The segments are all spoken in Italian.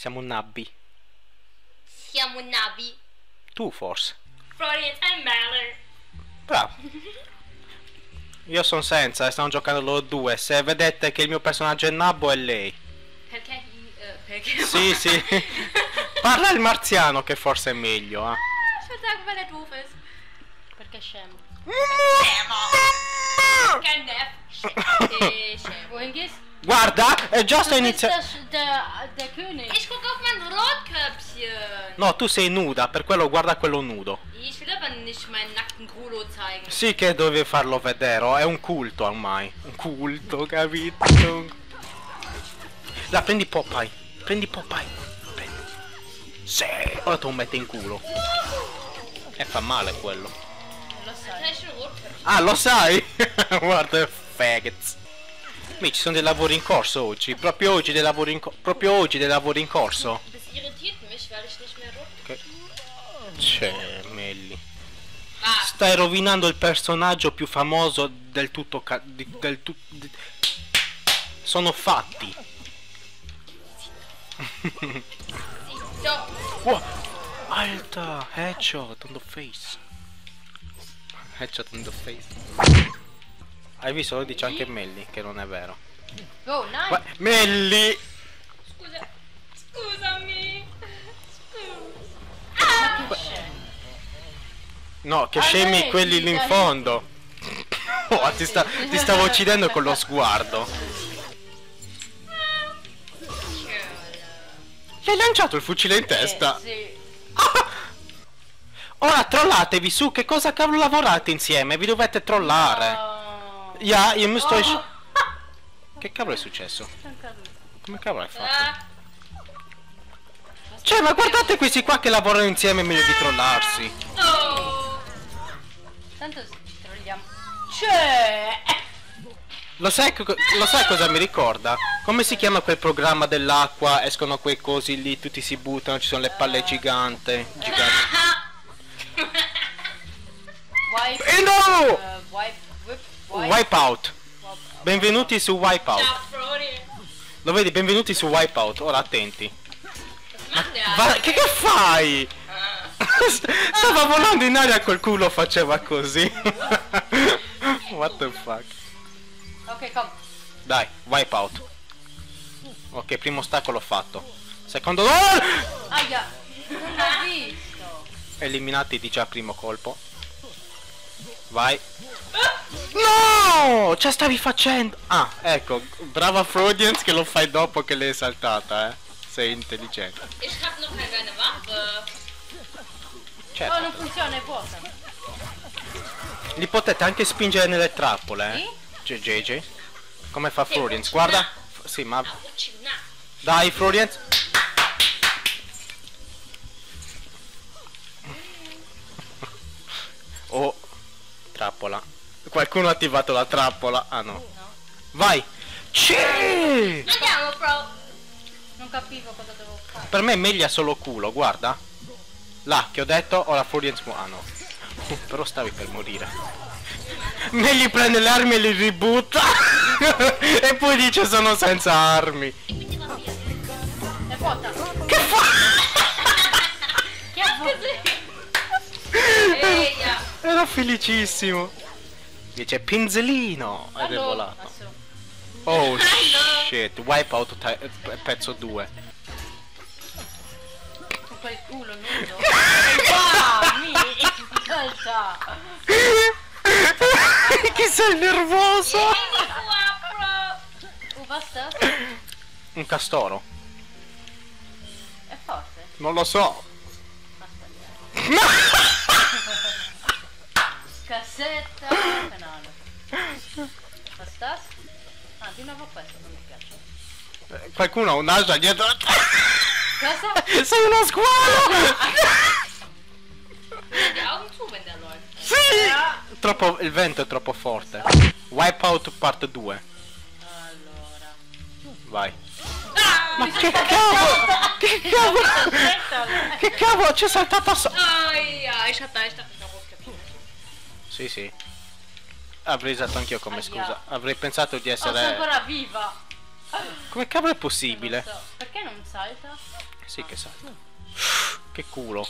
Siamo nabbi. Siamo nabbi. Tu forse. Florian e Merlin. Bravo. Io sono senza e stanno giocando loro due. Se vedete che il mio personaggio è nabbo è lei. Perché? Perché? Sì, sì. Parla il marziano che forse è meglio. Ah, guarda come le perché scemo. Guarda, è già sto iniziando. No, tu sei nuda, per quello guarda quello nudo. Sì che dovevi farlo vedere, è un culto ormai. Un culto, capito? La prendi Popeye. Prendi Popeye. Prendi. Sì, ora te lo metti in culo. E fa male quello. Ah, lo sai? Guarda, faggots. Mi ci sono dei lavori in corso oggi. Proprio oggi dei lavori in corso. Proprio oggi dei lavori in corso. Okay. C'è Melli. Stai rovinando il personaggio più famoso del tutto. Sono fatti. Wow. Alta. Headshot on the face. Headshot in the face. Hai visto? Lo dice anche Melli che non è vero. Oh, no. Melli! Scusa. Scusami. Scusa. Ah, no, che scemi quelli lì in fondo. Oh, ti stavo uccidendo con lo sguardo. Gli hai lanciato il fucile in testa. Sì. Ora trollatevi su, che cosa cavolo lavorate insieme? Vi dovete trollare. No. Yeah, io mi sto... Oh. Che cavolo è successo? Come cavolo hai fatto? Cioè, ma guardate questi qua che lavorano insieme, è meglio di trollarsi. Oh. Tanto ci trolliamo. Cioè... lo sai cosa mi ricorda? Come si chiama quel programma dell'acqua? Escono quei cosi lì, tutti si buttano, ci sono le palle giganti. No! Wipeout. Benvenuti su Wipeout. Lo vedi? Benvenuti su Wipeout. Ora attenti. Ma che fai? Stava volando in aria col culo, faceva così. What the fuck? Ok, come. Dai, Wipeout. Ok, primo ostacolo fatto. Secondo... Oh! Aia! Non l'ho visto. Eliminati di già primo colpo. Vai. No! Ce stavi facendo. Ah, ecco. Brava Freudians che lo fai dopo che l'hai saltata, eh. Sei intelligente. Certo. Oh, non funziona, è vuota. Li potete anche spingere nelle trappole, eh. Sì? JJ. Come fa Freudians? Guarda. Sì, ma... Dai, Freudians. Oh. Trappola. Qualcuno ha attivato la trappola. Ah no. Vai. C'è! Andiamo, bro. Non capivo cosa devo fare. Per me Meglia solo culo, guarda. Là, che ho detto, ho la Furians. Ah no. Però stavi per morire. Megli prende le armi e le ributta. E poi dice sono senza armi. E quindi va via. È vuota. Che fa? Che ha fatto? Era felicissimo. Dice pinzelino. Ed è volato. Oh shit. Wipeout pezzo 2. Quel culo nudo. Che sei nervoso. Basta. Un castoro. È forte. Non lo so. Cassetta canale. Bastas? Ah, di nuovo questo non mi piace. Qualcuno ha un'ascia dietro. Cosa? Sei uno squalo! Ha un tubo da loro. Sì! Troppo, il vento è troppo forte. Wipeout part 2. Allora. Vai. Ah, ma che cavolo! Che cavolo! Che cavolo! Ci è saltato sopra! Ai, sì, sì. Avrei usato anch'io come scusa. Avrei pensato di essere... Oh, sono ancora viva. Come cavolo è possibile? Non so. Perché non salta? Sì che salta. Che culo.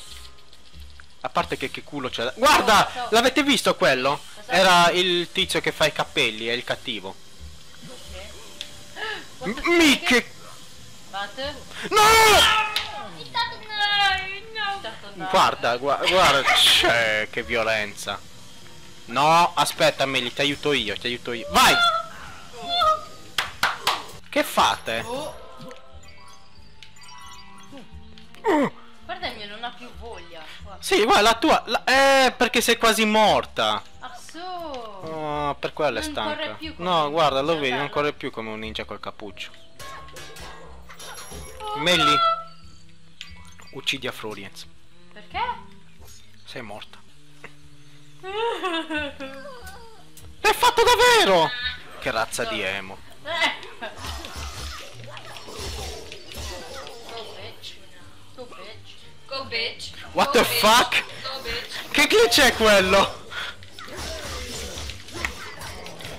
A parte che culo c'è da... Guarda! Oh, l'avete visto quello? Era il tizio che fa i capelli, è il cattivo. Okay. Mi che... Vate? No! No! Guarda, guarda, c'è che violenza. No, aspetta Meli, ti aiuto io, ti aiuto io. Vai! Che fate? Oh. Guarda, il mio non ha più voglia. Guarda. Sì, guarda, la tua... La, perché sei quasi morta. Ah, so. Oh, per quello è stanca. No, guarda, lo vedi, non corre più come un ninja col cappuccio. Oh. Melly, uccidi a Florians. Perché? Sei morta. L'hai fatto davvero! Che razza di emo. Go bitch. What the fuck? Che glitch è quello?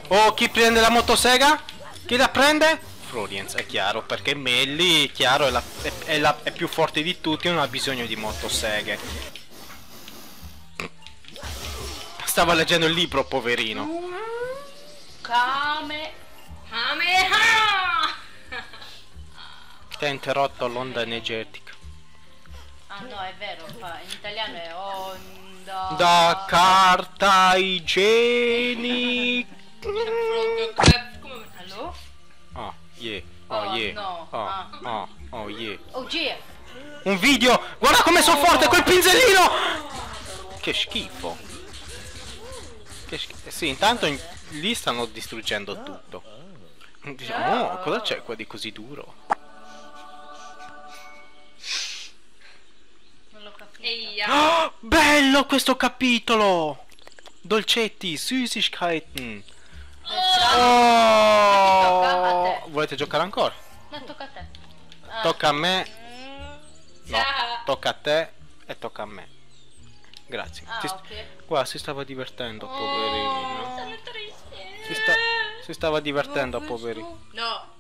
Oh, chi prende la motosega? Chi la prende? Florians, è chiaro, perché Melly, chiaro, è più forte di tutti, non ha bisogno di motoseghe. Stava leggendo il libro, poverino. Ti ha interrotto l'onda energetica. Ah no, è vero, in italiano è onda... Da carta igienica... Allo? Oh, yeah, oh, yeah, no. Oh, oh, oh, yeah. Oh, yeah. Un video! Guarda come sono forte col pinzellino! Che schifo. Che schifo. Sì, intanto lì stanno distruggendo tutto. Diciamo, oh, cosa c'è qua di così duro? Oh, bello questo capitolo! Dolcetti, Süßigkeiten. Oh! Volete giocare ancora? No, tocca a te. Ah. Tocca a me. No, tocca a te e tocca a me. Grazie. Ah, okay. Guarda, si stava divertendo, poverino. Sono triste. Si stava divertendo, poverino. No.